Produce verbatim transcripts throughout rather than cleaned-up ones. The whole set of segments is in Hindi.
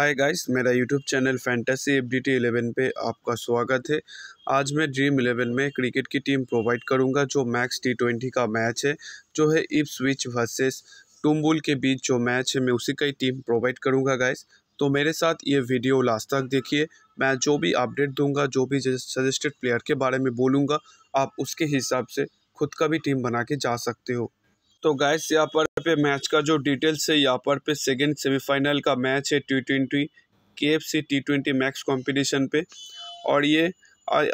हाय गाइस, मेरा YouTube channel fantasy F D T eleven पे आपका स्वागत है। आज मैं ड्रीम इलेवन में क्रिकेट की टीम प्रोवाइड करूंगा जो मैक्स टी ट्वेंटी का मैच है, जो है इप्सविच वर्सेस टूम्बुल के बीच जो मैच है, मैं उसी का ही टीम प्रोवाइड करूंगा गाइस। तो मेरे साथ ये वीडियो लास्ट तक देखिए। मैं जो भी अपडेट दूँगा, जो भी सजेस्टेड प्लेयर के बारे में बोलूँगा, आप उसके हिसाब से खुद का भी टीम बना के जा सकते हो। तो गाइस, यहाँ पर पे मैच का जो डिटेल्स है, यहाँ पर पे सेकेंड सेमीफाइनल का मैच है टी ट्वेंटी के F C T twenty Max competition पे। और ये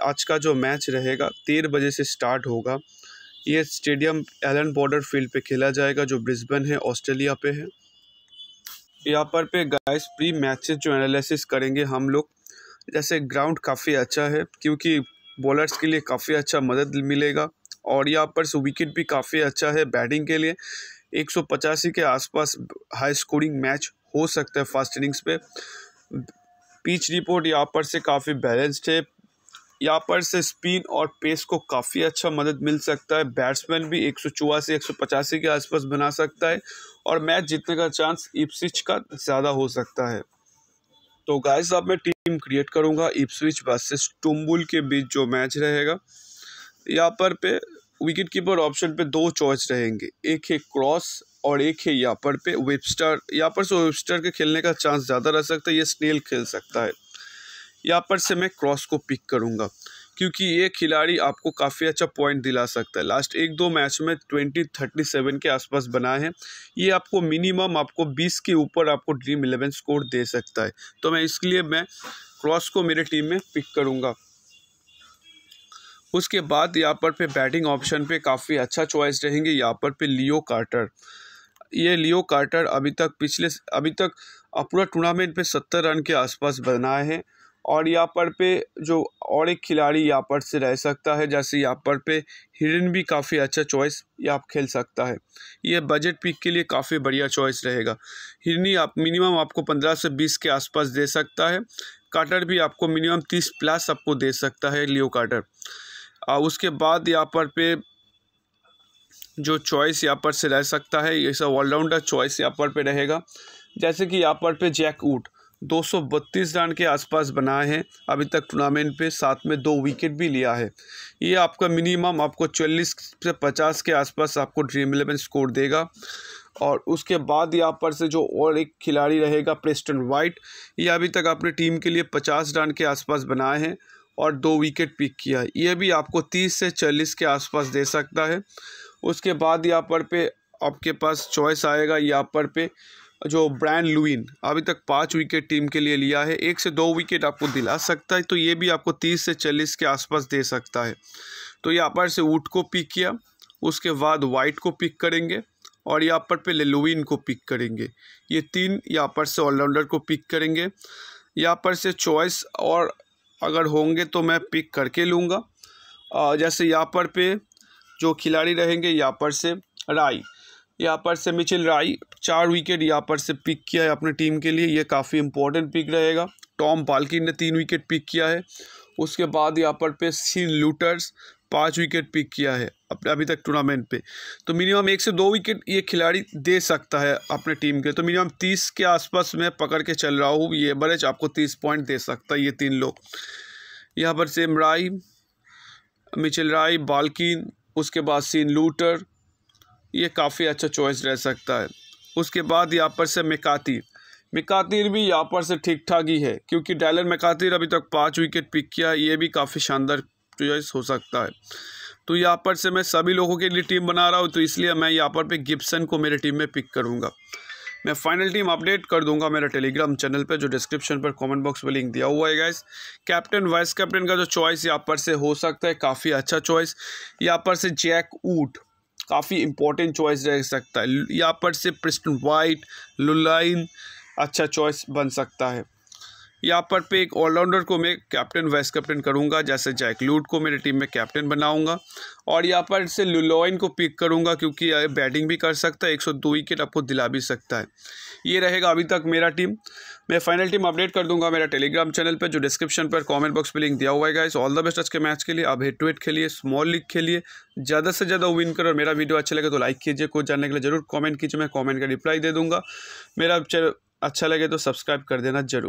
आज का जो मैच रहेगा तेरह बजे से स्टार्ट होगा। ये स्टेडियम एलन बॉर्डर फील्ड पे खेला जाएगा जो ब्रिस्बेन है, ऑस्ट्रेलिया पे है। यहाँ पर पे गाइस प्री मैचेस जो एनालिसिस करेंगे हम लोग, जैसे ग्राउंड काफ़ी अच्छा है क्योंकि बॉलर्स के लिए काफ़ी अच्छा मदद मिलेगा। और यहाँ पर विकेट भी काफ़ी अच्छा है बैटिंग के लिए। एक सौ पचासी के आसपास हाई स्कोरिंग मैच हो सकता है फर्स्ट इनिंग्स पे। पिच रिपोर्ट यहाँ पर से काफ़ी बैलेंस्ड है। यहाँ पर से स्पिन और पेस को काफ़ी अच्छा मदद मिल सकता है। बैट्समैन भी एक सौ चौरासी एक सौ पचासी के आसपास बना सकता है और मैच जीतने का चांस इप्सविच का ज़्यादा हो सकता है। तो गाइस, अब मैं टीम क्रिएट करूँगा इप्सविच वर्सेस टूम्बुल के बीच जो मैच रहेगा। यहाँ पर पे विकेट कीपर ऑप्शन पे दो चॉइस रहेंगे, एक है क्रॉस और एक है यहाँ पर पे वेबस्टर। यहाँ पर से वेबस्टर के खेलने का चांस ज़्यादा रह सकता है, ये स्नेल खेल सकता है। यहाँ पर से मैं क्रॉस को पिक करूँगा क्योंकि ये खिलाड़ी आपको काफ़ी अच्छा पॉइंट दिला सकता है। लास्ट एक दो मैच में ट्वेंटी थर्टी सेवन के आसपास बना है। ये आपको मिनिमम आपको बीस के ऊपर आपको ड्रीम इलेवन स्कोर दे सकता है। तो मैं इसलिए मैं क्रॉस को मेरे टीम में पिक करूँगा। उसके बाद यहाँ पर पे बैटिंग ऑप्शन पे काफ़ी अच्छा चॉइस रहेंगे यहाँ पर पे लियो कार्टर। ये लियो कार्टर अभी तक पिछले अभी तक पूरा टूर्नामेंट पे सत्तर रन के आसपास बनाए हैं। और यहाँ पर पे जो और एक खिलाड़ी यहाँ पर से रह सकता है, जैसे यहाँ पर पे हिरन भी काफ़ी अच्छा चॉइस यहाँ खेल सकता है। ये बजट पिक के लिए काफ़ी बढ़िया चॉइस रहेगा। हिरनी आप मिनिमम आपको पंद्रह से बीस के आसपास दे सकता है। कार्टर भी आपको मिनिमम तीस प्लस आपको दे सकता है लियो कार्टर। और उसके बाद यहाँ पर पे जो चॉइस यहाँ पर से रह सकता है, ये सब ऑलराउंडर चॉइस यहाँ पर पे रहेगा। जैसे कि यहाँ पर पे जैक उट दो सौ बत्तीस रन के आसपास बनाए हैं अभी तक टूर्नामेंट पे, साथ में दो विकेट भी लिया है। ये आपका मिनिमम आपको चालीस से पचास के आसपास आपको ड्रीम इलेवन स्कोर देगा। और उसके बाद यहाँ पर से जो और एक खिलाड़ी रहेगा प्रेस्टन वाइट, ये अभी तक अपने टीम के लिए पचास रन के आसपास बनाए हैं और दो विकेट पिक किया है। ये भी आपको तीस से चालीस के आसपास दे सकता है। उसके बाद यहाँ पर पे आपके पास चॉइस आएगा यहाँ पर पे जो ब्रांड लुविन, अभी तक पाँच विकेट टीम के लिए लिया है, एक से दो विकेट आपको दिला सकता है। तो ये भी आपको तीस से चालीस के आसपास दे सकता है। तो यहाँ पर से वुड को पिक किया, उसके बाद वाइट को पिक करेंगे और यहाँ पर पे लुविन को पिक करेंगे। ये तीन यहाँ पर से ऑलराउंडर को पिक करेंगे। यहाँ पर से चॉइस और अगर होंगे तो मैं पिक करके लूँगा। जैसे यहाँ पर पे जो खिलाड़ी रहेंगे, यहाँ पर से राय, यहाँ पर से मिचेल राय चार विकेट यहाँ पर से पिक किया है अपने टीम के लिए। ये काफ़ी इम्पोर्टेंट पिक रहेगा। टॉम बाल्किन ने तीन विकेट पिक किया है। उसके बाद यहाँ पर पे सीन लूटर्स पाँच विकेट पिक किया है अभी तक टूर्नामेंट पे। तो मिनिमम एक से दो विकेट ये खिलाड़ी दे सकता है अपने टीम के। तो मिनिमम तीस के आसपास मैं पकड़ के चल रहा हूँ। ये एवरेज आपको तीस पॉइंट दे सकता है ये तीन लोग। यहाँ पर सेम राय, मिचेल राय, बाल्किन, उसके बाद सीन लूटर, ये काफ़ी अच्छा चॉइस रह सकता है। उसके बाद यहाँ पर से मकातीर मकातीर भी यहाँ पर से ठीक ठाक ही है क्योंकि डैलन मकातीर अभी तक पाँच विकेट पिक किया है। ये भी काफ़ी शानदार चॉइस हो सकता है। तो यहाँ पर से मैं सभी लोगों के लिए टीम बना रहा हूँ, तो इसलिए मैं यहाँ पर पे गिब्सन को मेरे टीम में पिक करूँगा। मैं फाइनल टीम अपडेट कर दूंगा मेरा टेलीग्राम चैनल पे, जो डिस्क्रिप्शन पर कमेंट बॉक्स में लिंक दिया हुआ है गाइस। कैप्टन वाइस कैप्टन का जो चॉइस यहाँ पर से हो सकता है, काफ़ी अच्छा चॉइस। यहाँ पर से जैक उट काफ़ी इंपॉर्टेंट चॉइस रह सकता है। यहाँ पर से प्रेस्टन वाइट, लुलाइन अच्छा चॉइस बन सकता है। यहाँ पर पे एक ऑलराउंडर को मैं कैप्टन वाइस कैप्टन करूँगा, जैसे जैक लूट को मेरे टीम में कैप्टन बनाऊँगा। और यहाँ पर से लुलॉइन को पिक करूँगा क्योंकि बैटिंग भी कर सकता है, एक सौ दो विकेट आपको दिला भी सकता है। ये रहेगा अभी तक मेरा टीम। मैं फाइनल टीम अपडेट कर दूंगा मेरा टेलीग्राम चैनल पर, जो डिस्क्रिप्शन पर कमेंट बॉक्स में लिंक दिया हुआ है गाइस। ऑल द बेस्ट आज के मैच के लिए। आप हेड टू हेड खेलिए, स्मॉल लीग खेलिए, ज़्यादा से ज़्यादा विन करो। और मेरा वीडियो अच्छा लगे तो लाइक कीजिए। कुछ जानने के लिए जरूर कॉमेंट कीजिए, मैं कॉमेंट का रिप्लाई दे दूँगा। मेरा अच्छा लगे तो सब्सक्राइब कर देना जरूर।